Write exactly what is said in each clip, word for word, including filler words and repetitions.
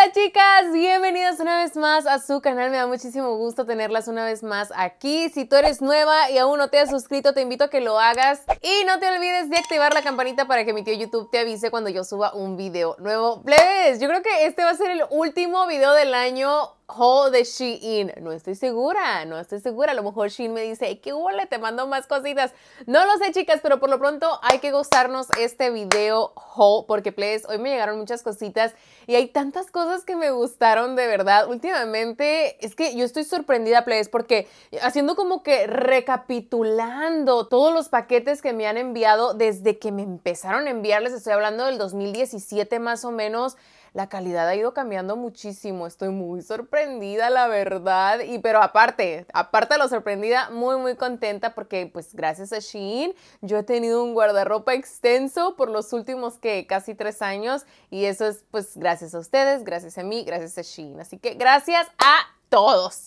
Hola chicas, bienvenidas una vez más a su canal, me da muchísimo gusto tenerlas una vez más aquí. Si tú eres nueva y aún no te has suscrito, te invito a que lo hagas y no te olvides de activar la campanita para que mi tío YouTube te avise cuando yo suba un video nuevo. Plebes, yo creo que este va a ser el último video del año haul de Shein. No estoy segura, no estoy segura. A lo mejor Shein me dice, ¿qué huele? Te mando más cositas. No lo sé, chicas, pero por lo pronto hay que gozarnos este video haul porque, please, hoy me llegaron muchas cositas y hay tantas cosas que me gustaron de verdad. Últimamente, es que yo estoy sorprendida, please, porque haciendo como que recapitulando todos los paquetes que me han enviado desde que me empezaron a enviarles, estoy hablando del dos mil diecisiete más o menos, la calidad ha ido cambiando muchísimo. Estoy muy sorprendida, la verdad. Y pero aparte, aparte de lo sorprendida, muy, muy contenta porque, pues, gracias a Shein, yo he tenido un guardarropa extenso por los últimos, que casi tres años. Y eso es, pues, gracias a ustedes, gracias a mí, gracias a Shein. Así que gracias a todos.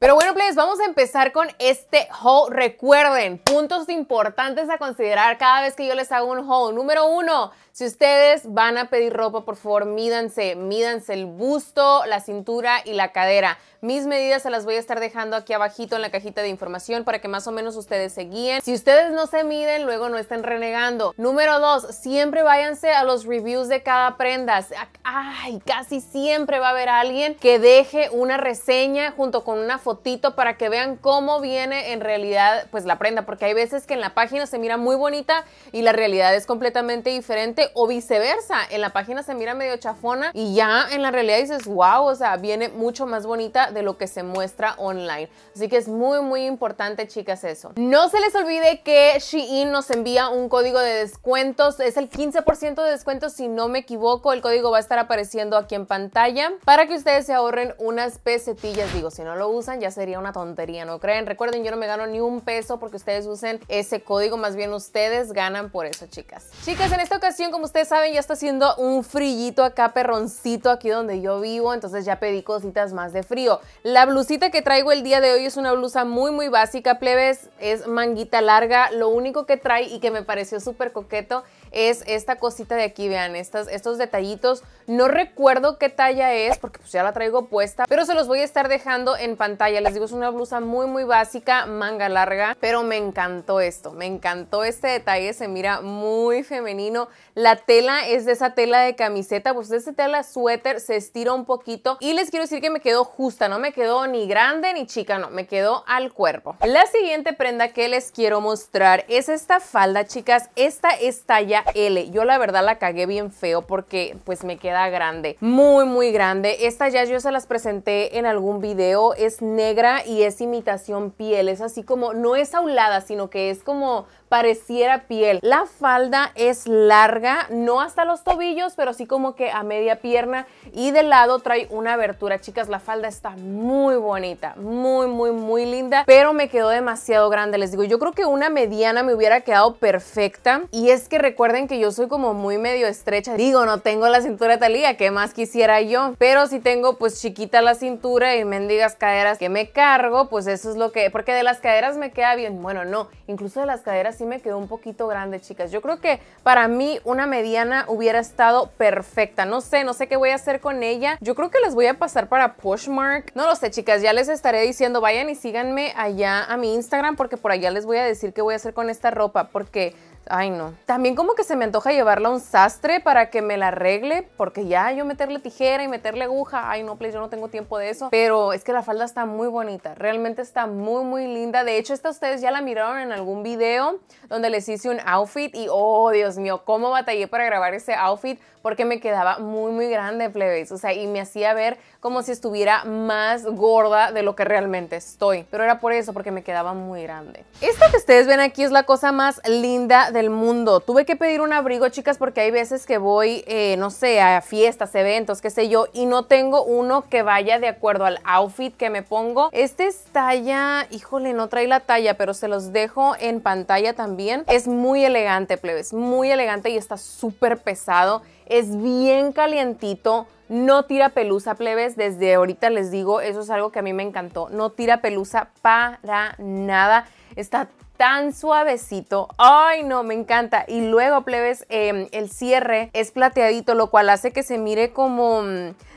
Pero bueno, please, vamos a empezar con este haul. Recuerden, puntos importantes a considerar cada vez que yo les hago un haul. Número uno, si ustedes van a pedir ropa, por favor, mídanse. Mídanse el busto, la cintura y la cadera. Mis medidas se las voy a estar dejando aquí abajito en la cajita de información para que más o menos ustedes se guíen. Si ustedes no se miden, luego no estén renegando. Número dos, siempre váyanse a los reviews de cada prenda. Ay, casi siempre va a haber alguien que deje una reseña junto con una foto para que vean cómo viene en realidad, pues, la prenda, porque hay veces que en la página se mira muy bonita y la realidad es completamente diferente, o viceversa, en la página se mira medio chafona y ya en la realidad dices, wow, o sea, viene mucho más bonita de lo que se muestra online. Así que es muy, muy importante, chicas, eso. No se les olvide que Shein nos envía un código de descuentos, es el quince por ciento de descuento si no me equivoco, el código va a estar apareciendo aquí en pantalla para que ustedes se ahorren unas pesetillas, digo, si no lo usan, ya ya sería una tontería, ¿no creen? Recuerden, yo no me gano ni un peso porque ustedes usen ese código, más bien ustedes ganan por eso, chicas. Chicas, en esta ocasión, como ustedes saben, ya está haciendo un frillito acá, perroncito, aquí donde yo vivo, entonces ya pedí cositas más de frío. La blusita que traigo el día de hoy es una blusa muy, muy básica, plebes, es manguita larga, lo único que trae y que me pareció súper coqueto es esta cosita de aquí, vean, estas, estos detallitos. No recuerdo qué talla es porque pues ya la traigo puesta, pero se los voy a estar dejando en pantalla. Les digo, es una blusa muy, muy básica, manga larga, pero me encantó esto, me encantó este detalle, se mira muy femenino. La tela es de esa tela de camiseta, pues de esa tela suéter, se estira un poquito y les quiero decir que me quedó justa, no me quedó ni grande ni chica, no, me quedó al cuerpo. La siguiente prenda que les quiero mostrar es esta falda, chicas, esta es talla L. Yo la verdad la cagué bien feo porque pues me queda grande, muy muy grande. Esta ya yo se las presenté en algún video, es negra y es imitación piel, es así como, no es aulada, sino que es como pareciera piel. La falda es larga, no hasta los tobillos, pero sí como que a media pierna y de lado trae una abertura. Chicas, la falda está muy bonita, muy muy muy linda, pero me quedó demasiado grande. Les digo, yo creo que una mediana me hubiera quedado perfecta y es que recuerden que yo soy como muy medio estrecha, digo, no tengo la cintura talía, ¿qué más quisiera yo? Pero si tengo pues chiquita la cintura y mendigas caderas que me cargo, pues eso es lo que, porque de las caderas me queda bien, bueno, no, incluso de las caderas sí me quedó un poquito grande, chicas. Yo creo que para mí una mediana hubiera estado perfecta, no sé, no sé qué voy a hacer con ella, yo creo que las voy a pasar para Poshmark, no lo sé, chicas, ya les estaré diciendo, vayan y síganme allá a mi Instagram porque por allá les voy a decir qué voy a hacer con esta ropa, porque ay no, también como que se me antoja llevarla a un sastre para que me la arregle, porque ya yo meterle tijera y meterle aguja, ay no, please, yo no tengo tiempo de eso. Pero es que la falda está muy bonita, realmente está muy muy linda. De hecho, esta ustedes ya la miraron en algún video donde les hice un outfit y oh Dios mío, cómo batallé para grabar ese outfit porque me quedaba muy muy grande, plebes, o sea, y me hacía ver como si estuviera más gorda de lo que realmente estoy, pero era por eso, porque me quedaba muy grande. Esta que ustedes ven aquí es la cosa más linda de del mundo. Tuve que pedir un abrigo, chicas, porque hay veces que voy, eh, no sé, a fiestas, eventos, qué sé yo, y no tengo uno que vaya de acuerdo al outfit que me pongo. Este es talla, híjole, no trae la talla, pero se los dejo en pantalla también. Es muy elegante, plebes, muy elegante y está súper pesado. es bien calientito, no tira pelusa, plebes, desde ahorita les digo, eso es algo que a mí me encantó, no tira pelusa para nada, está tan suavecito, ay no, me encanta. Y luego, plebes, eh, el cierre es plateadito, lo cual hace que se mire como,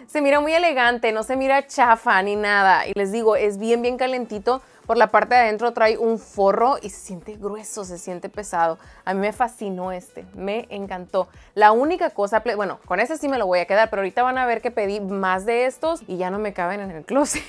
se mira muy elegante, no se mira chafa ni nada, y les digo, es bien bien calentito. Por la parte de adentro trae un forro y se siente grueso, se siente pesado. A mí me fascinó este, me encantó. La única cosa, bueno, con ese sí me lo voy a quedar, pero ahorita van a ver que pedí más de estos y ya no me caben en el closet.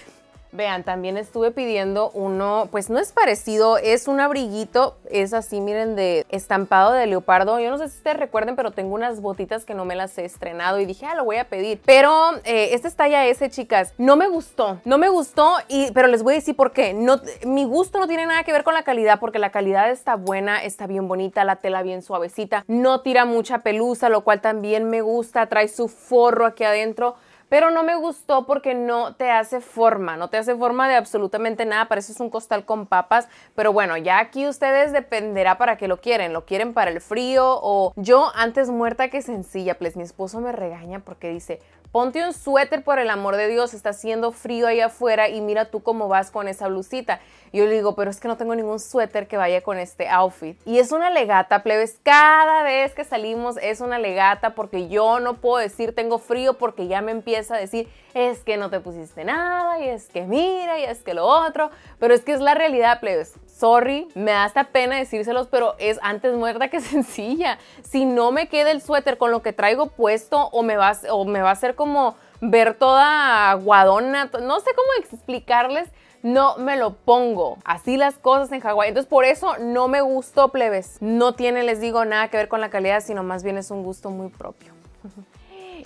Vean, también estuve pidiendo uno, pues no es parecido, es un abriguito, es así, miren, de estampado de leopardo. Yo no sé si ustedes recuerden, pero tengo unas botitas que no me las he estrenado y dije, ah, lo voy a pedir. Pero eh, este es talla S, chicas. No me gustó, no me gustó, y, pero les voy a decir por qué. No, mi gusto no tiene nada que ver con la calidad, porque la calidad está buena, está bien bonita, la tela bien suavecita, no tira mucha pelusa, lo cual también me gusta, trae su forro aquí adentro. Pero no me gustó porque no te hace forma, no te hace forma de absolutamente nada, pareces un costal con papas. Pero bueno, ya aquí ustedes dependerá para qué lo quieren, lo quieren para el frío o yo antes muerta que sencilla, pues mi esposo me regaña porque dice, ponte un suéter por el amor de Dios, está haciendo frío ahí afuera y mira tú cómo vas con esa blusita. Yo le digo, pero es que no tengo ningún suéter que vaya con este outfit. Y es una legata, plebes, cada vez que salimos es una legata porque yo no puedo decir tengo frío porque ya me empieza a decir es que no te pusiste nada y es que mira y es que lo otro. Pero es que es la realidad, plebes. Sorry, me da hasta pena decírselos, pero es antes muerta que sencilla. Si no me queda el suéter con lo que traigo puesto o me va, o me va a hacer como ver toda guadona, no sé cómo explicarles, no me lo pongo. Así las cosas en Hawái. Entonces por eso no me gustó, plebes. No tiene, les digo, nada que ver con la calidad, sino más bien es un gusto muy propio.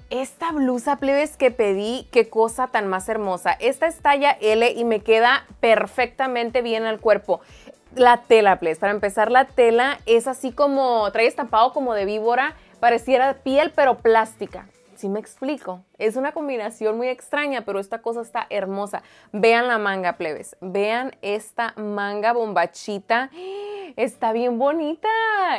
Esta blusa, plebes, que pedí, qué cosa tan más hermosa. Esta es talla L y me queda perfectamente bien al cuerpo. La tela, plebes, para empezar la tela es así como, trae estampado como de víbora, pareciera piel pero plástica. ¿Sí me explico? Es una combinación muy extraña, pero esta cosa está hermosa. Vean la manga, plebes. Vean esta manga bombachita. Está bien bonita,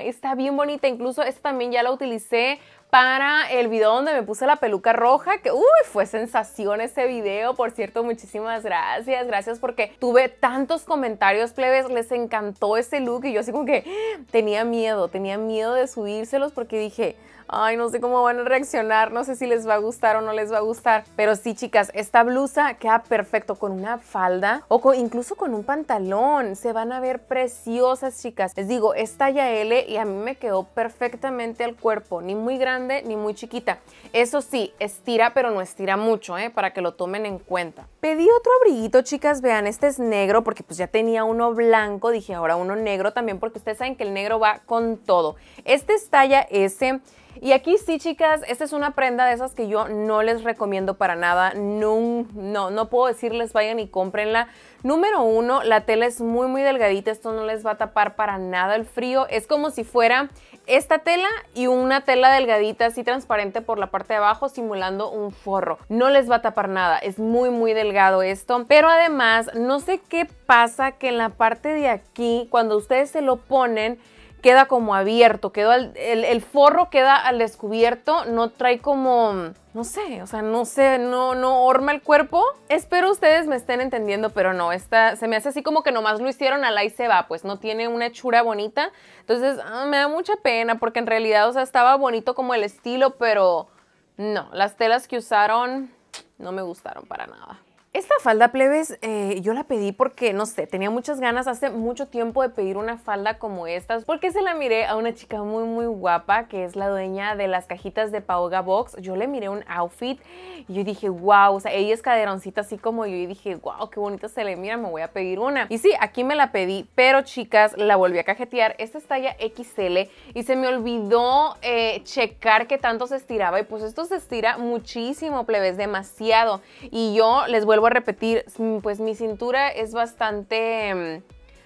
está bien bonita. Incluso esta también ya la utilicé para el video donde me puse la peluca roja, que uy, fue sensación ese video, por cierto, muchísimas gracias, gracias porque tuve tantos comentarios, plebes, les encantó ese look y yo así como que tenía miedo, tenía miedo de subírselos porque dije, ay, no sé cómo van a reaccionar, no sé si les va a gustar o no les va a gustar, pero sí, chicas, esta blusa queda perfecto con una falda o con, incluso con un pantalón, se van a ver preciosas, chicas, les digo, es talla L y a mí me quedó perfectamente al cuerpo, ni muy grande ni muy chiquita. Eso sí, estira, pero no estira mucho, ¿eh? Para que lo tomen en cuenta. Pedí otro abriguito, chicas, vean, este es negro porque pues ya tenía uno blanco, dije ahora uno negro también porque ustedes saben que el negro va con todo. Este es talla S. Y aquí sí, chicas, esta es una prenda de esas que yo no les recomiendo para nada. No, no, no puedo decirles vayan y cómprenla. Número uno, la tela es muy, muy delgadita. Esto no les va a tapar para nada el frío. Es como si fuera esta tela y una tela delgadita así transparente por la parte de abajo simulando un forro. No les va a tapar nada. Es muy, muy delgado esto. Pero además, no sé qué pasa que en la parte de aquí, cuando ustedes se lo ponen, queda como abierto, quedó el, el, el forro queda al descubierto, no trae como, no sé, o sea, no sé, no, no horma el cuerpo. Espero ustedes me estén entendiendo, pero no, esta se me hace así como que nomás lo hicieron al ahí se va, pues no tiene una hechura bonita. Entonces ah, me da mucha pena porque en realidad, o sea, estaba bonito como el estilo, pero no, las telas que usaron no me gustaron para nada. Esta falda, plebes, eh, yo la pedí porque, no sé, tenía muchas ganas hace mucho tiempo de pedir una falda como estas porque se la miré a una chica muy, muy guapa que es la dueña de las cajitas de Pauga Box. Yo le miré un outfit y yo dije, wow, o sea, ella es caderoncita así como yo y dije, wow, qué bonita se le mira, me voy a pedir una. Y sí, aquí me la pedí, pero chicas, la volví a cajetear. Esta es talla equis ele y se me olvidó eh, checar qué tanto se estiraba y pues esto se estira muchísimo, plebes, demasiado. Y yo les vuelvo a repetir, pues mi cintura es bastante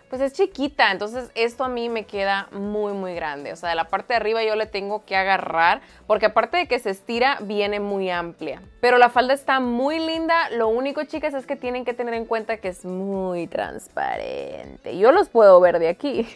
pues es chiquita, entonces esto a mí me queda muy muy grande. O sea, de la parte de arriba yo le tengo que agarrar, porque aparte de que se estira, viene muy amplia. Pero la falda está muy linda. Lo único, chicas, es que tienen que tener en cuenta que es muy transparente. Yo los puedo ver de aquí.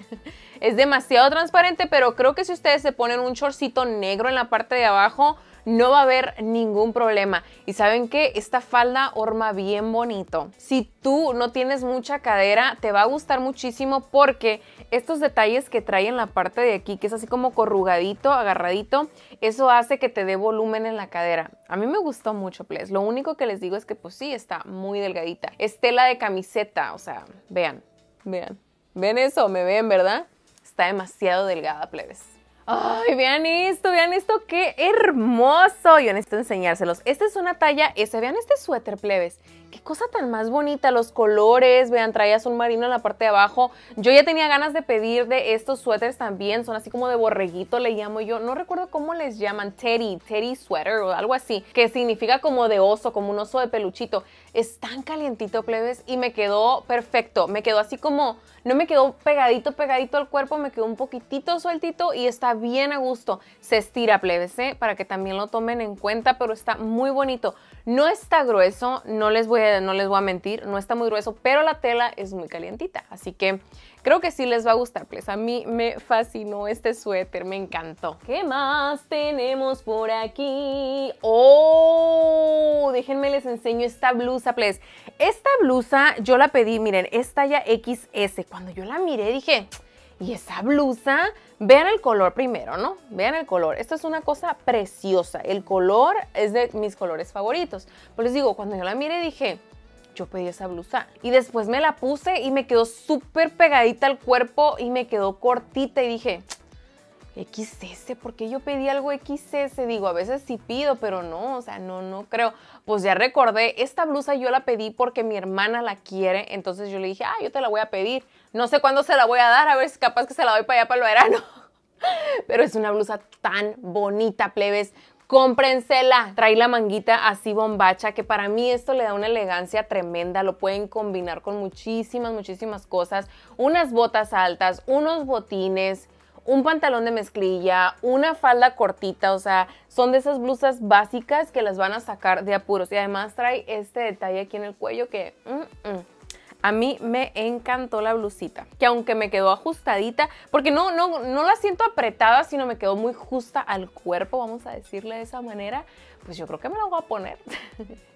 Es demasiado transparente, pero creo que si ustedes se ponen un shortcito negro en la parte de abajo, no va a haber ningún problema. Y ¿saben qué? Esta falda horma bien bonito. Si tú no tienes mucha cadera, te va a gustar muchísimo, porque estos detalles que trae en la parte de aquí, que es así como corrugadito, agarradito, eso hace que te dé volumen en la cadera. A mí me gustó mucho, Pledis. Lo único que les digo es que pues sí, está muy delgadita. Es tela de camiseta, o sea, vean, vean. ¿Ven eso? ¿Me ven, verdad? Está demasiado delgada, Pledis. Ay, vean esto, vean esto, qué hermoso. Yo necesito enseñárselos. Esta es una talla S. Vean este suéter, plebes. Qué cosa tan más bonita, los colores. Vean, trae azul marino en la parte de abajo. Yo ya tenía ganas de pedir de estos suéteres también. Son así como de borreguito, le llamo yo. No recuerdo cómo les llaman. Teddy, teddy sweater o algo así, que significa como de oso, como un oso de peluchito. Es tan calientito, plebes, y me quedó perfecto. Me quedó así como, no me quedó pegadito, pegadito al cuerpo. Me quedó un poquitito sueltito y está bien a gusto. Se estira, plebes, ¿eh? Para que también lo tomen en cuenta, pero está muy bonito. No está grueso, no les voy a No les voy a mentir, no está muy grueso, pero la tela es muy calientita, así que creo que sí les va a gustar, pues. A mí me fascinó este suéter, me encantó. ¿Qué más tenemos por aquí? ¡Oh! Déjenme les enseño esta blusa, pues. Esta blusa yo la pedí, miren, es talla equis ese. Cuando yo la miré dije, ¿y esa blusa? Vean el color primero, ¿no? Vean el color. Esto es una cosa preciosa. El color es de mis colores favoritos. Pues les digo, cuando yo la miré dije, yo pedí esa blusa. Y después me la puse y me quedó súper pegadita al cuerpo y me quedó cortita. Y dije, equis ese, ¿por qué yo pedí algo equis ese? Digo, a veces sí pido, pero no, o sea, no, no creo. Pues ya recordé, esta blusa yo la pedí porque mi hermana la quiere. Entonces yo le dije, ah, yo te la voy a pedir. No sé cuándo se la voy a dar, a ver si capaz que se la doy para allá para el verano. Pero es una blusa tan bonita, plebes. Cómprensela. Trae la manguita así bombacha, que para mí esto le da una elegancia tremenda. Lo pueden combinar con muchísimas, muchísimas cosas. Unas botas altas, unos botines, un pantalón de mezclilla, una falda cortita. O sea, son de esas blusas básicas que las van a sacar de apuros. Y además trae este detalle aquí en el cuello que... Mm, mm. A mí me encantó la blusita, que aunque me quedó ajustadita, porque no, no, no la siento apretada, sino me quedó muy justa al cuerpo, vamos a decirle de esa manera, pues yo creo que me la voy a poner.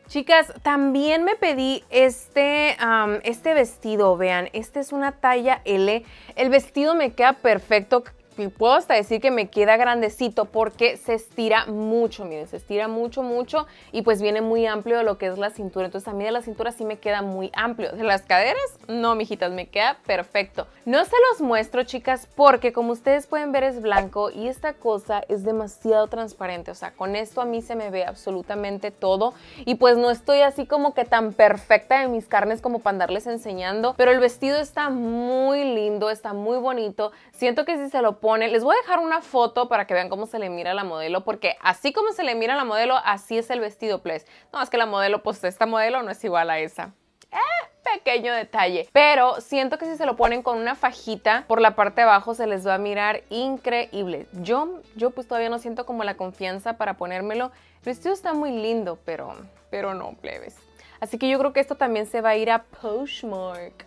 Chicas, también me pedí este, um, este vestido, vean, este es una talla ele. El vestido me queda perfecto. Y puedo hasta decir que me queda grandecito porque se estira mucho, miren, se estira mucho, mucho y pues viene muy amplio de lo que es la cintura. Entonces a mí de la cintura sí me queda muy amplio. De las caderas, no, mijitas, me queda perfecto. No se los muestro, chicas, porque como ustedes pueden ver es blanco y esta cosa es demasiado transparente. O sea, con esto a mí se me ve absolutamente todo y pues no estoy así como que tan perfecta en mis carnes como para andarles enseñando. Pero el vestido está muy lindo, está muy bonito. Siento que si se lo ponen, les voy a dejar una foto para que vean cómo se le mira a la modelo, porque así como se le mira a la modelo, así es el vestido, please. No, es que la modelo, pues esta modelo no es igual a esa. ¡Eh! Pequeño detalle, pero siento que si se lo ponen con una fajita por la parte de abajo se les va a mirar increíble. Yo, yo pues todavía no siento como la confianza para ponérmelo. El vestido está muy lindo, pero, pero no, plebes. Así que yo creo que esto también se va a ir a Poshmark.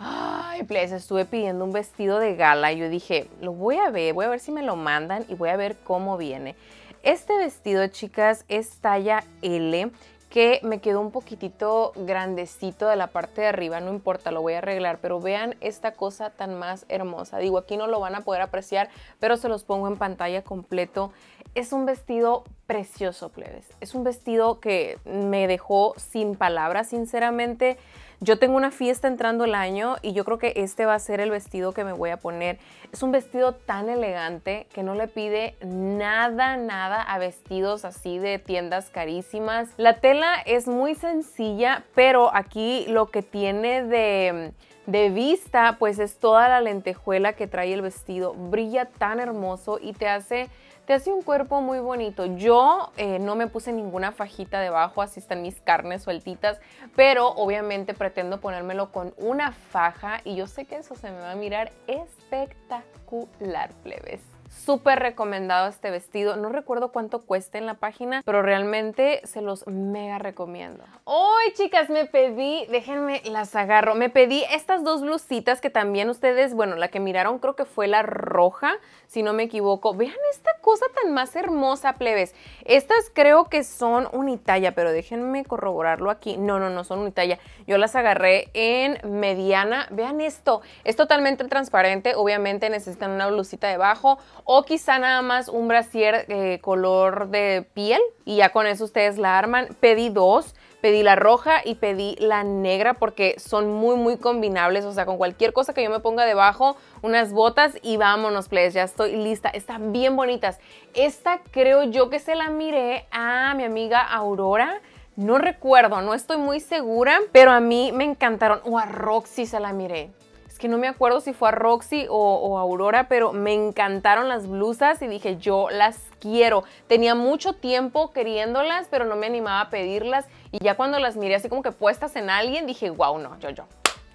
Ay, plebes, estuve pidiendo un vestido de gala y yo dije, lo voy a ver, voy a ver si me lo mandan y voy a ver cómo viene. Este vestido, chicas, es talla ele, que me quedó un poquitito grandecito de la parte de arriba, no importa, lo voy a arreglar, pero vean esta cosa tan más hermosa. Digo, aquí no lo van a poder apreciar, pero se los pongo en pantalla completo. Es un vestido precioso, plebes. Es un vestido que me dejó sin palabras, sinceramente. Yo tengo una fiesta entrando el año y yo creo que este va a ser el vestido que me voy a poner. Es un vestido tan elegante que no le pide nada, nada a vestidos así de tiendas carísimas. La tela es muy sencilla, pero aquí lo que tiene de... de vista, pues es toda la lentejuela que trae el vestido. Brilla tan hermoso y te hace te hace un cuerpo muy bonito. Yo eh, no me puse ninguna fajita debajo, así están mis carnes sueltitas, pero obviamente pretendo ponérmelo con una faja y yo sé que eso se me va a mirar espectacular, plebes. Súper recomendado este vestido. No recuerdo cuánto cuesta en la página, pero realmente se los mega recomiendo. Hoy, chicas, me pedí, déjenme las agarro, me pedí estas dos blusitas que también ustedes, bueno, la que miraron creo que fue la roja, si no me equivoco. Vean esta cosa tan más hermosa, plebes. Estas creo que son unitalla, pero déjenme corroborarlo aquí. No, no, no son unitalla. Yo las agarré en mediana. Vean esto. Es totalmente transparente. Obviamente necesitan una blusita debajo, o quizá nada más un brasier eh, color de piel y ya con eso ustedes la arman. Pedí dos, pedí la roja y pedí la negra porque son muy muy combinables. O sea, con cualquier cosa que yo me ponga debajo, unas botas y vámonos, plebes, ya estoy lista. Están bien bonitas. Esta creo yo que se la miré a mi amiga Aurora. No recuerdo, no estoy muy segura, pero a mí me encantaron. O a Roxy se la miré. Que no me acuerdo si fue a Roxy o, o a Aurora, pero me encantaron las blusas y dije, yo las quiero. Tenía mucho tiempo queriéndolas, pero no me animaba a pedirlas. Y ya cuando las miré así como que puestas en alguien, dije, wow, no, yo, yo.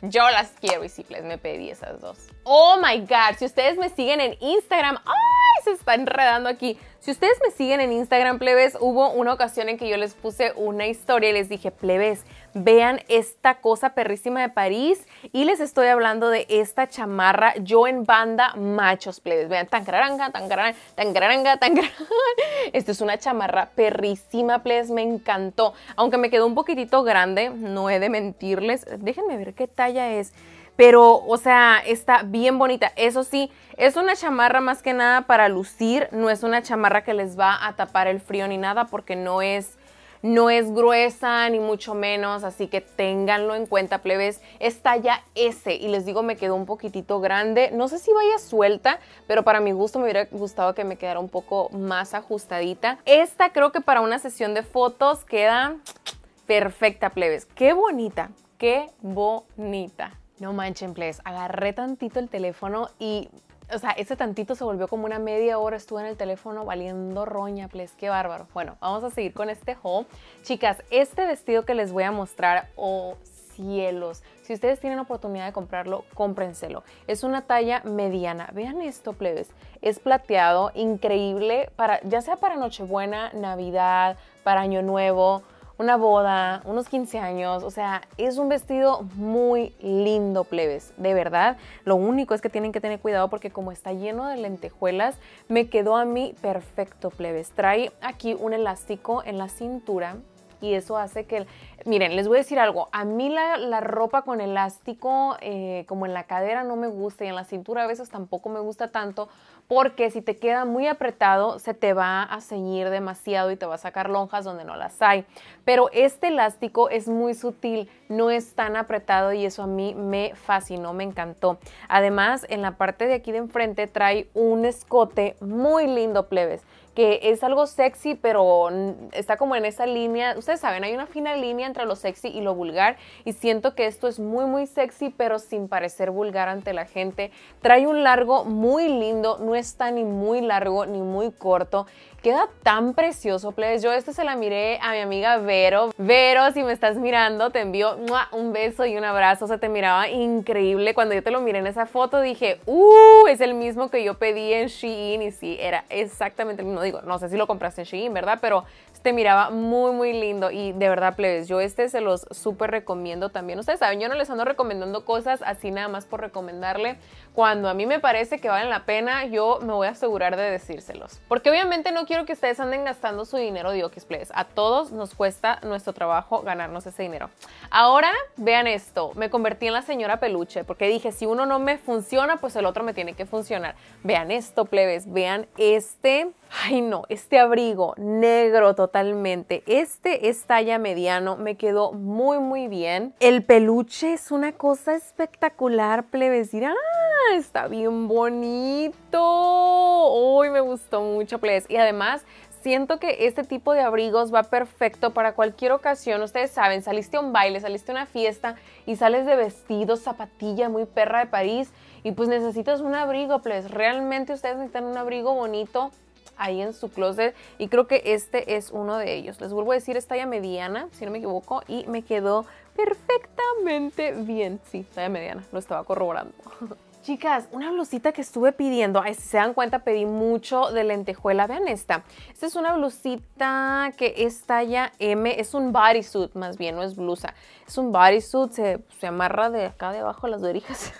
Yo las quiero y sí, les me pedí esas dos. Oh my God, si ustedes me siguen en Instagram, ¡ay! Se está enredando aquí. Si ustedes me siguen en Instagram, plebes, hubo una ocasión en que yo les puse una historia y les dije, plebes, vean esta cosa perrísima de París y les estoy hablando de esta chamarra yo en banda machos, plebes. Vean, tan caranga, tan caranga, tan caranga, tan caranga. Esto es una chamarra perrísima, plebes, me encantó. Aunque me quedó un poquitito grande, no he de mentirles. Déjenme ver qué talla es. Pero, o sea, está bien bonita. Eso sí, es una chamarra más que nada para lucir. No es una chamarra que les va a tapar el frío ni nada porque no es... No es gruesa ni mucho menos, así que ténganlo en cuenta, plebes. Es talla S y les digo, me quedó un poquitito grande. No sé si vaya suelta, pero para mi gusto me hubiera gustado que me quedara un poco más ajustadita. Esta creo que para una sesión de fotos queda perfecta, plebes. ¡Qué bonita! ¡Qué bonita! No manchen, plebes. Agarré tantito el teléfono y... O sea, ese tantito se volvió como una media hora. Estuve en el teléfono valiendo roña, please. Qué bárbaro. Bueno, vamos a seguir con este haul. Chicas, este vestido que les voy a mostrar, oh cielos. Si ustedes tienen oportunidad de comprarlo, cómprenselo. Es una talla mediana. Vean esto, plebes. Es plateado, increíble, para, ya sea para Nochebuena, Navidad, para Año Nuevo, una boda, unos quince años, o sea, es un vestido muy lindo, plebes, de verdad. Lo único es que tienen que tener cuidado porque como está lleno de lentejuelas, me quedó a mí perfecto, plebes. Trae aquí un elástico en la cintura y eso hace que... Miren, les voy a decir algo. A mí la, la ropa con elástico eh, como en la cadera no me gusta y en la cintura a veces tampoco me gusta tanto porque si te queda muy apretado se te va a ceñir demasiado y te va a sacar lonjas donde no las hay. Pero este elástico es muy sutil, no es tan apretado y eso a mí me fascinó, me encantó. Además, en la parte de aquí de enfrente trae un escote muy lindo, plebes, que es algo sexy, pero está como en esa línea. Ustedes saben, hay una fina línea entre lo sexy y lo vulgar y siento que esto es muy, muy sexy, pero sin parecer vulgar ante la gente. Trae un largo muy lindo, no está ni muy largo ni muy corto. Queda tan precioso, plebes. Yo este se la miré a mi amiga Vero. Vero, si me estás mirando, te envío un beso y un abrazo. O sea, te miraba increíble. Cuando yo te lo miré en esa foto, dije, ¡uh! Es el mismo que yo pedí en Shein. Y sí, era exactamente el mismo. Digo, no sé si lo compraste en Shein, ¿verdad? Pero te miraba muy, muy lindo. Y de verdad, plebes, yo este se los súper recomiendo también. Ustedes saben, yo no les ando recomendando cosas así nada más por recomendarle. Cuando a mí me parece que valen la pena, yo me voy a asegurar de decírselos. Porque obviamente no quiero que ustedes anden gastando su dinero de oquis, please. A todos nos cuesta nuestro trabajo ganarnos ese dinero. Ahora, vean esto. Me convertí en la señora peluche porque dije, si uno no me funciona, pues el otro me tiene que funcionar. Vean esto, plebes. Vean este... Ay, no. Este abrigo negro totalmente. Este es talla mediano. Me quedó muy, muy bien. El peluche es una cosa espectacular, plebes. Dirán, ¡ah! Está bien bonito. Uy, me gustó mucho, plebes. Y además, siento que este tipo de abrigos va perfecto para cualquier ocasión. Ustedes saben, saliste a un baile, saliste a una fiesta y sales de vestido, zapatilla muy perra de París y pues necesitas un abrigo, plebes. Realmente ustedes necesitan un abrigo bonito ahí en su closet, y creo que este es uno de ellos. Les vuelvo a decir, es talla mediana, si no me equivoco, y me quedó perfectamente bien. Sí, talla mediana, lo estaba corroborando. Chicas, una blusita que estuve pidiendo. Ay, si se dan cuenta, pedí mucho de lentejuela. Vean esta. Esta es una blusita que es talla M. Es un bodysuit, más bien, no es blusa. Es un bodysuit, se, se amarra de acá debajo las orejas.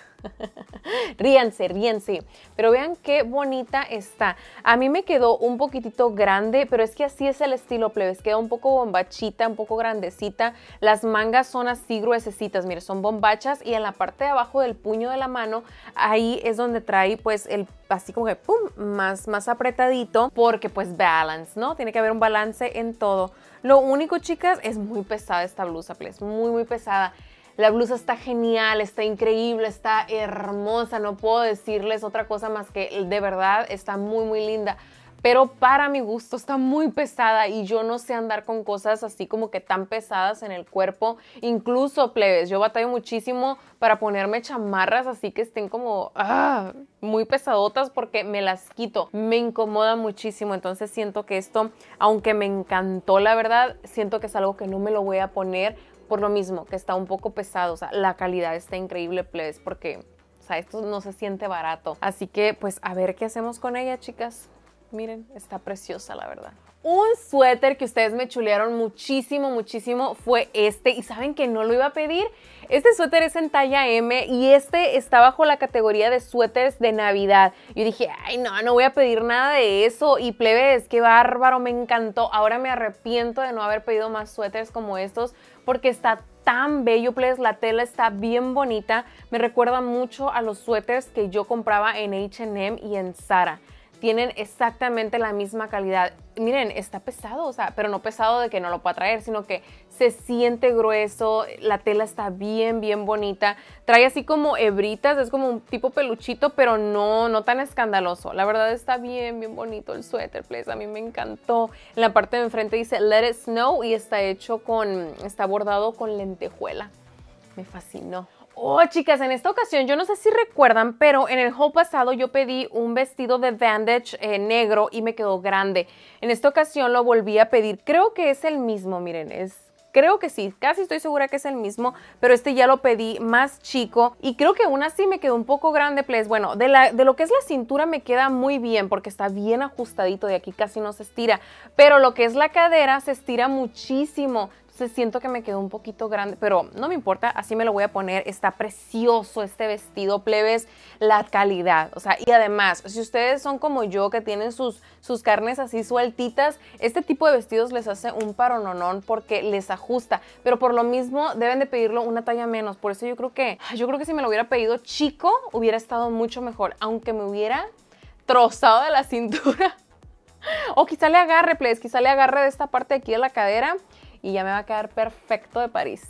Ríanse, ríanse. Pero vean qué bonita está. A mí me quedó un poquitito grande, pero es que así es el estilo, plebes. Queda un poco bombachita, un poco grandecita. Las mangas son así gruesecitas, mire, son bombachas. Y en la parte de abajo del puño de la mano, ahí es donde trae pues el así como que pum, más, más apretadito. Porque pues balance, ¿no? Tiene que haber un balance en todo. Lo único, chicas, es muy pesada esta blusa, plebes. Muy, muy pesada. La blusa está genial, está increíble, está hermosa. No puedo decirles otra cosa más que de verdad está muy, muy linda. Pero para mi gusto está muy pesada y yo no sé andar con cosas así como que tan pesadas en el cuerpo. Incluso, plebes, yo batallo muchísimo para ponerme chamarras así que estén como ah, muy pesadotas porque me las quito. Me incomoda muchísimo. Entonces siento que esto, aunque me encantó la verdad, siento que es algo que no me lo voy a poner. Por lo mismo, que está un poco pesado. O sea, la calidad está increíble, plebes, porque, o sea, esto no se siente barato. Así que, pues, a ver qué hacemos con ella, chicas. Miren, está preciosa, la verdad. Un suéter que ustedes me chulearon muchísimo, muchísimo fue este. Y saben que no lo iba a pedir. Este suéter es en talla M y este está bajo la categoría de suéteres de Navidad. Yo dije, ay no, no voy a pedir nada de eso. Y plebes, qué bárbaro, me encantó. Ahora me arrepiento de no haber pedido más suéteres como estos porque está tan bello, plebes. La tela está bien bonita. Me recuerda mucho a los suéteres que yo compraba en H and M y en Zara. Tienen exactamente la misma calidad. Miren, está pesado, o sea, pero no pesado de que no lo pueda traer, sino que se siente grueso, la tela está bien, bien bonita. Trae así como hebritas, es como un tipo peluchito, pero no, no tan escandaloso. La verdad está bien, bien bonito el suéter, please. A mí me encantó. En la parte de enfrente dice Let It Snow y está hecho con, está bordado con lentejuela. Me fascinó. Oh, chicas, en esta ocasión, yo no sé si recuerdan, pero en el haul pasado yo pedí un vestido de bandage eh, negro y me quedó grande. En esta ocasión lo volví a pedir. Creo que es el mismo, miren, es... Creo que sí, casi estoy segura que es el mismo, pero este ya lo pedí más chico y creo que aún así me quedó un poco grande, please. Bueno, de, la, de lo que es la cintura me queda muy bien porque está bien ajustadito, de aquí casi no se estira, pero lo que es la cadera se estira muchísimo. Entonces siento que me quedó un poquito grande, pero no me importa, así me lo voy a poner. Está precioso este vestido, plebes, la calidad, o sea, y además, si ustedes son como yo que tienen sus, sus carnes así sueltitas, este tipo de vestidos les hace un parononón porque les ajusta, pero por lo mismo deben de pedirlo una talla menos. Por eso yo creo que, yo creo que si me lo hubiera pedido chico, hubiera estado mucho mejor, aunque me hubiera trozado de la cintura. O quizá le agarre, plebes, quizá le agarre de esta parte de aquí de la cadera. Y ya me va a quedar perfecto de París.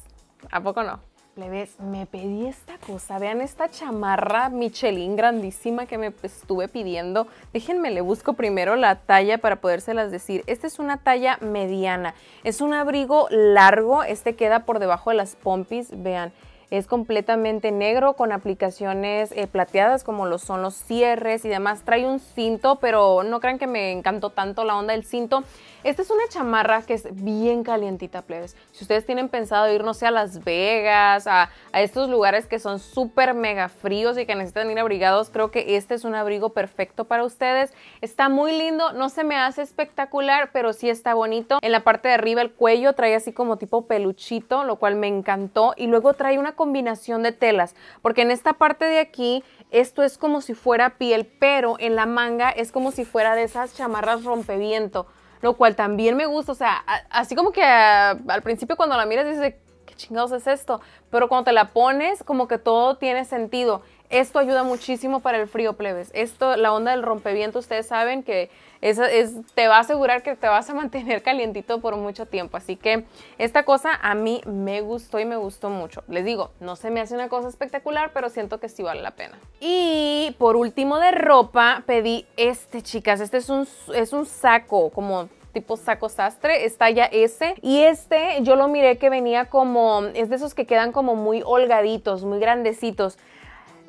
¿A poco no? Plebes, me pedí esta cosa. Vean esta chamarra Michelin grandísima que me estuve pidiendo. Déjenme, le busco primero la talla para podérselas decir. Esta es una talla mediana. Es un abrigo largo. Este queda por debajo de las pompis. Vean, es completamente negro con aplicaciones eh, plateadas como lo son los cierres y demás. Trae un cinto, pero no crean que me encantó tanto la onda del cinto. Esta es una chamarra que es bien calientita, plebes. Si ustedes tienen pensado ir, no sé, a Las Vegas, a, a estos lugares que son súper mega fríos y que necesitan ir abrigados, creo que este es un abrigo perfecto para ustedes. Está muy lindo, no se me hace espectacular, pero sí está bonito. En la parte de arriba el cuello trae así como tipo peluchito, lo cual me encantó. Y luego trae una combinación de telas, porque en esta parte de aquí esto es como si fuera piel, pero en la manga es como si fuera de esas chamarras rompeviento, lo cual también me gusta. O sea, a, así como que a, al principio cuando la miras dices, ¿qué chingados es esto? Pero cuando te la pones, como que todo tiene sentido. Esto ayuda muchísimo para el frío, plebes. Esto, la onda del rompeviento, ustedes saben que es, es, te va a asegurar que te vas a mantener calientito por mucho tiempo. Así que esta cosa a mí me gustó y me gustó mucho. Les digo, no se me hace una cosa espectacular, pero siento que sí vale la pena. Y por último de ropa, pedí este, chicas. Este es un, es un saco, como... tipo saco sastre, es talla S y este yo lo miré que venía como, es de esos que quedan como muy holgaditos, muy grandecitos.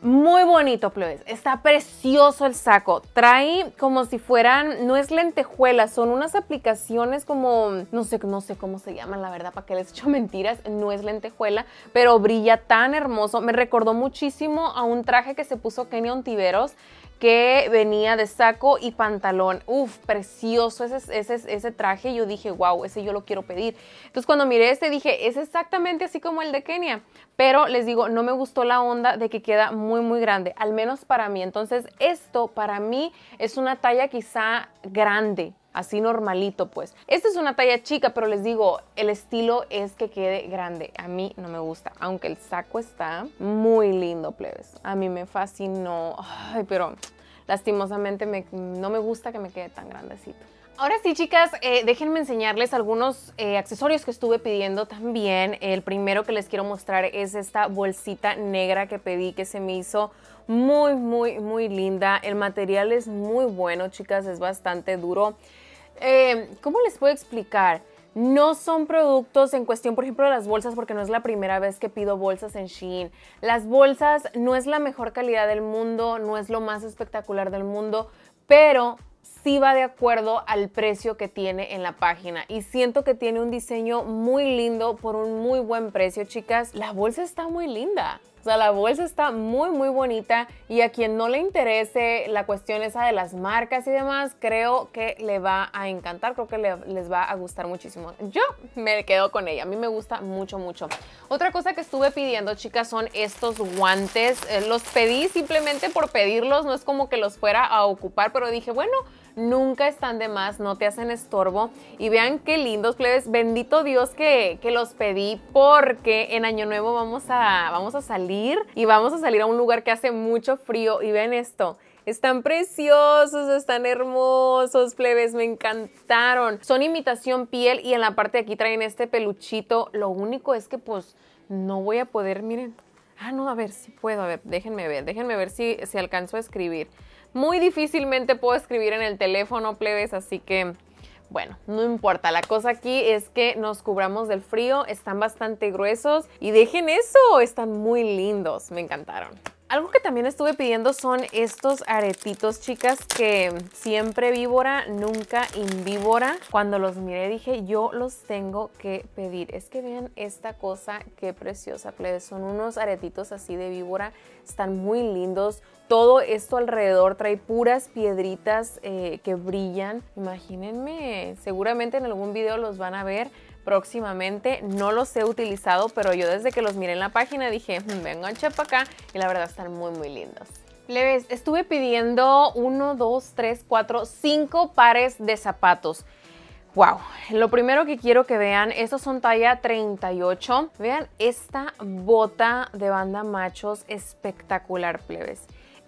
Muy bonito, plebes. Está precioso el saco. Trae como si fueran, no es lentejuelas, son unas aplicaciones como, no sé, no sé cómo se llaman, la verdad, para que les echo mentiras, no es lentejuela, pero brilla tan hermoso. Me recordó muchísimo a un traje que se puso Kenny Ontiveros, que venía de saco y pantalón. Uf, precioso ese, ese, ese traje. Yo dije, wow, ese yo lo quiero pedir. Entonces cuando miré este dije, es exactamente así como el de Kenia. Pero les digo, no me gustó la onda de que queda muy, muy grande. Al menos para mí. Entonces esto para mí es una talla quizá grande. Así normalito, pues. Esta es una talla chica, pero les digo, el estilo es que quede grande. A mí no me gusta, aunque el saco está muy lindo, plebes. A mí me fascinó. Ay, pero lastimosamente me, no me gusta que me quede tan grandecito. Ahora sí, chicas, eh, déjenme enseñarles algunos eh, accesorios que estuve pidiendo también. El primero que les quiero mostrar es esta bolsita negra que pedí, que se me hizo muy, muy, muy linda. El material es muy bueno, chicas, es bastante duro. Eh, ¿Cómo les puedo explicar? No son productos en cuestión, por ejemplo, de las bolsas, porque no es la primera vez que pido bolsas en Shein. Las bolsas no es la mejor calidad del mundo, no es lo más espectacular del mundo, pero sí va de acuerdo al precio que tiene en la página, y siento que tiene un diseño muy lindo por un muy buen precio, chicas. La bolsa está muy linda. O sea, la bolsa está muy, muy bonita, y a quien no le interese la cuestión esa de las marcas y demás, creo que le va a encantar, creo que le, les va a gustar muchísimo. Yo me quedo con ella, a mí me gusta mucho, mucho. Otra cosa que estuve pidiendo, chicas, son estos guantes. Eh, los pedí simplemente por pedirlos, no es como que los fuera a ocupar, pero dije, bueno, nunca están de más, no te hacen estorbo. Y vean qué lindos, plebes. Bendito Dios que, que los pedí, porque en Año Nuevo vamos a, vamos a salir y vamos a salir a un lugar que hace mucho frío. Y vean esto. Están preciosos, están hermosos, plebes, me encantaron. Son imitación piel y en la parte de aquí traen este peluchito. Lo único es que pues no voy a poder, miren. Ah, no, a ver si puedo, a ver, déjenme ver, déjenme ver si, si alcanzo a escribir. Muy difícilmente puedo escribir en el teléfono, plebes, así que, bueno, no importa. La cosa aquí es que nos cubramos del frío, están bastante gruesos y dejen eso, están muy lindos, me encantaron. Algo que también estuve pidiendo son estos aretitos, chicas, que siempre víbora, nunca invíbora. Cuando los miré dije, yo los tengo que pedir. Es que vean esta cosa, qué preciosa, plebes. Son unos aretitos así de víbora, están muy lindos. Todo esto alrededor trae puras piedritas eh, que brillan. Imagínense, seguramente en algún video los van a ver. Próximamente, no los he utilizado, pero yo desde que los miré en la página dije, vengan, chepa acá, y la verdad están muy, muy lindos. Plebes, estuve pidiendo uno, dos, tres, cuatro, cinco pares de zapatos. Wow, lo primero que quiero que vean, estos son talla treinta y ocho. Vean esta bota de banda machos, espectacular, plebes.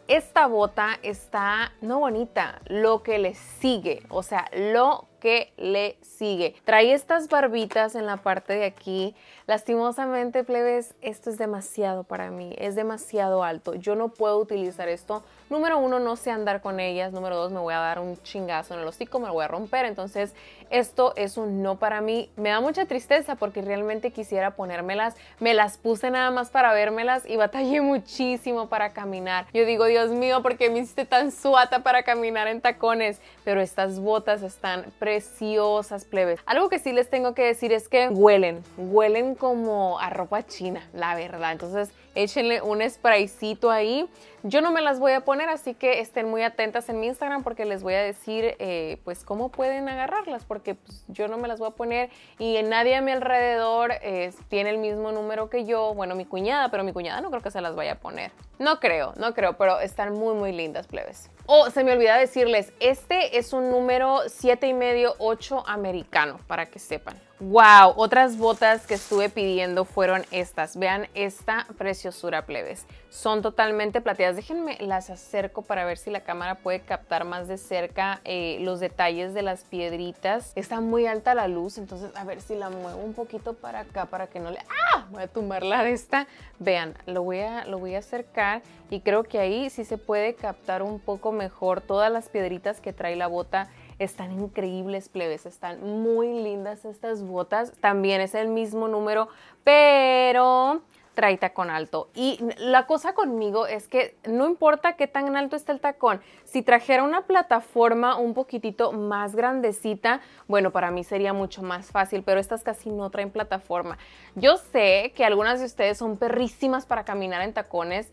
Esta bota está no bonita, lo que le sigue, o sea, lo que le sigue. Trae estas barbitas en la parte de aquí. Lastimosamente, plebes, esto es demasiado para mí, es demasiado alto. Yo no puedo utilizar esto. Número uno, no sé andar con ellas. Número dos, me voy a dar un chingazo en el hocico, me lo voy a romper. Entonces, esto es un no para mí. Me da mucha tristeza porque realmente quisiera ponérmelas. Me las puse nada más para vérmelas y batallé muchísimo para caminar. Yo digo, Dios mío, ¿por qué me hiciste tan suata para caminar en tacones? Pero estas botas están preciosas, plebes. Algo que sí les tengo que decir es que huelen, huelen como a ropa china, la verdad. Entonces, échenle un spraycito ahí. Yo no me las voy a poner, así que estén muy atentas en mi Instagram porque les voy a decir, eh, pues, cómo pueden agarrarlas, porque pues, yo no me las voy a poner y nadie a mi alrededor eh, tiene el mismo número que yo. Bueno, mi cuñada, pero mi cuñada no creo que se las vaya a poner. No creo, no creo, pero están muy, muy lindas, plebes. Oh, se me olvidaba decirles, este es un número siete y medio, ocho americano, para que sepan. Wow, otras botas que estuve pidiendo fueron estas. Vean esta preciosura, plebes. Son totalmente plateadas. Déjenme las acerco para ver si la cámara puede captar más de cerca eh, los detalles de las piedritas. Está muy alta la luz, entonces a ver si la muevo un poquito para acá para que no le... ¡Ah! Voy a tumbarla de esta. Vean, lo voy a, lo voy a acercar y creo que ahí sí se puede captar un poco mejor todas las piedritas que trae la bota. Están increíbles, plebes, están muy lindas estas botas. También es el mismo número, pero trae tacón alto. Y la cosa conmigo es que no importa qué tan alto está el tacón, si trajera una plataforma un poquitito más grandecita, bueno, para mí sería mucho más fácil, pero estas casi no traen plataforma. Yo sé que algunas de ustedes son perrísimas para caminar en tacones.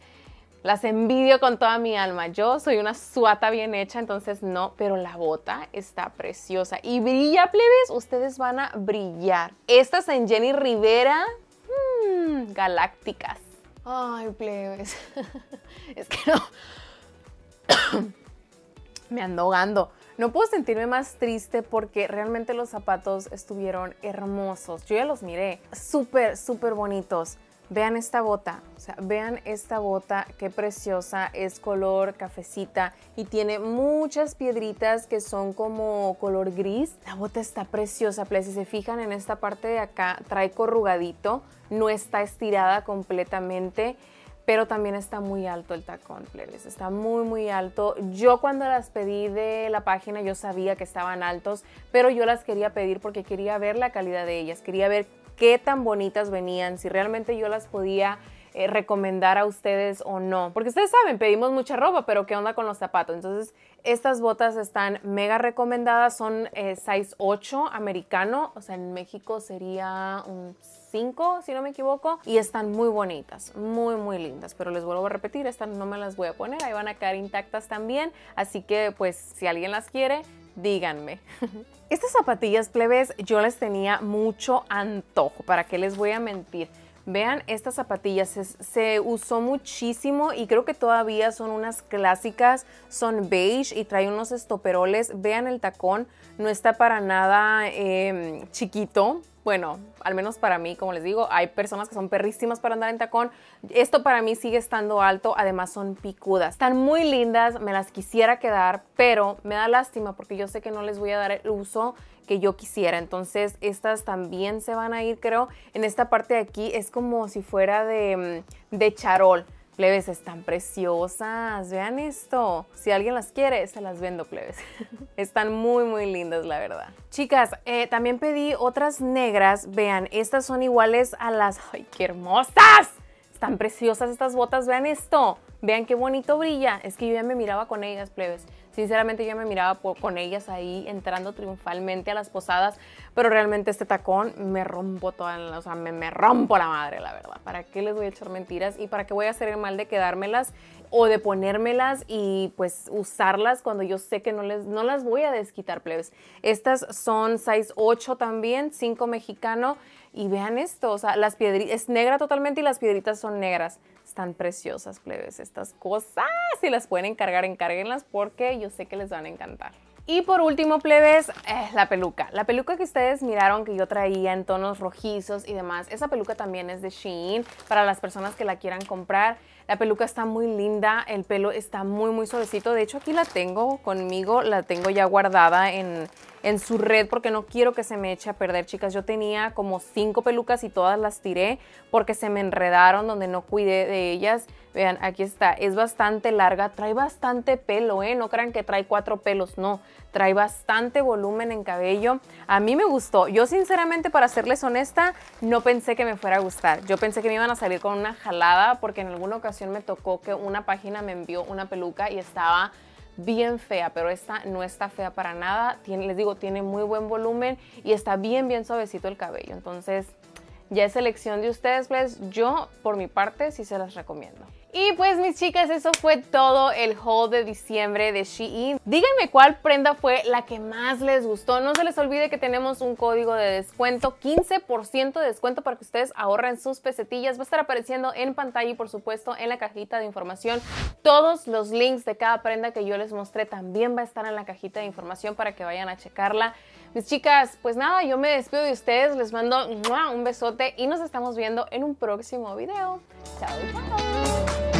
Las envidio con toda mi alma. Yo soy una suata bien hecha, entonces no, pero la bota está preciosa. Y brilla, plebes, ustedes van a brillar. Estas en Jenny Rivera, mmm, galácticas. Ay, plebes, es que no, me ando ahogando. No puedo sentirme más triste porque realmente los zapatos estuvieron hermosos. Yo ya los miré, súper, súper bonitos. Vean esta bota, o sea, vean esta bota, qué preciosa, es color cafecita y tiene muchas piedritas que son como color gris. La bota está preciosa, pues si se fijan en esta parte de acá, trae corrugadito, no está estirada completamente, pero también está muy alto el tacón, plebes, está muy muy alto. Yo cuando las pedí de la página yo sabía que estaban altos, pero yo las quería pedir porque quería ver la calidad de ellas, quería ver qué tan bonitas venían, si realmente yo las podía eh, recomendar a ustedes o no. Porque ustedes saben, pedimos mucha ropa, pero ¿qué onda con los zapatos? Entonces, estas botas están mega recomendadas, son eh, size ocho americano, o sea, en México sería un cinco, si no me equivoco, y están muy bonitas, muy, muy lindas, pero les vuelvo a repetir, estas no me las voy a poner, ahí van a quedar intactas también, así que, pues, si alguien las quiere, díganme. Estas zapatillas, plebes, yo les tenía mucho antojo, ¿para qué les voy a mentir? Vean, estas zapatillas se, se usó muchísimo y creo que todavía son unas clásicas, son beige y trae unos estoperoles. Vean el tacón, no está para nada eh, chiquito. Bueno, al menos para mí, como les digo, hay personas que son perrísimas para andar en tacón. Esto para mí sigue estando alto, además son picudas. Están muy lindas, me las quisiera quedar, pero me da lástima porque yo sé que no les voy a dar el uso que yo quisiera. Entonces, estas también se van a ir, creo. En esta parte de aquí es como si fuera de, de charol. Plebes, están preciosas, vean esto. Si alguien las quiere, se las vendo, plebes. Están muy, muy lindas, la verdad. Chicas, eh, también pedí otras negras. Vean, estas son iguales a las... ¡Ay, qué hermosas! Están preciosas estas botas, vean esto. Vean qué bonito brilla. Es que yo ya me miraba con ellas, plebes. Sinceramente, yo me miraba por, con ellas ahí entrando triunfalmente a las posadas, pero realmente este tacón me rompo toda, la, o sea, me, me rompo la madre, la verdad. ¿Para qué les voy a echar mentiras? ¿Y para qué voy a hacer el mal de quedármelas o de ponérmelas y pues usarlas cuando yo sé que no, les, no las voy a desquitar, plebes? Estas son size ocho también, cinco mexicano, y vean esto, o sea, las piedritas, es negra totalmente y las piedritas son negras. Están preciosas, plebes, estas cosas. Si las pueden encargar, encárguenlas porque yo sé que les van a encantar. Y por último, plebes, eh, la peluca. La peluca que ustedes miraron que yo traía en tonos rojizos y demás, esa peluca también es de Shein para las personas que la quieran comprar. La peluca está muy linda, el pelo está muy, muy suavecito. De hecho, aquí la tengo conmigo, la tengo ya guardada en, en su red porque no quiero que se me eche a perder, chicas. Yo tenía como cinco pelucas y todas las tiré porque se me enredaron donde no cuidé de ellas. Vean, aquí está, es bastante larga, trae bastante pelo, ¿eh? No crean que trae cuatro pelos, no. Trae bastante volumen en cabello. A mí me gustó. Yo sinceramente, para serles honesta, no pensé que me fuera a gustar. Yo pensé que me iban a salir con una jalada porque en alguna ocasión me tocó que una página me envió una peluca y estaba bien fea, pero esta no está fea para nada. Tiene, les digo, tiene muy buen volumen y está bien, bien suavecito el cabello. Entonces, ya es elección de ustedes, pues yo, por mi parte, sí se las recomiendo. Y pues mis chicas, eso fue todo el haul de diciembre de Shein. Díganme cuál prenda fue la que más les gustó. No se les olvide que tenemos un código de descuento, quince por ciento de descuento para que ustedes ahorren sus pesetillas. Va a estar apareciendo en pantalla y por supuesto en la cajita de información. Todos los links de cada prenda que yo les mostré también va a estar en la cajita de información para que vayan a checarla. Mis chicas, pues nada, yo me despido de ustedes. Les mando un besote y nos estamos viendo en un próximo video. Chao, chao.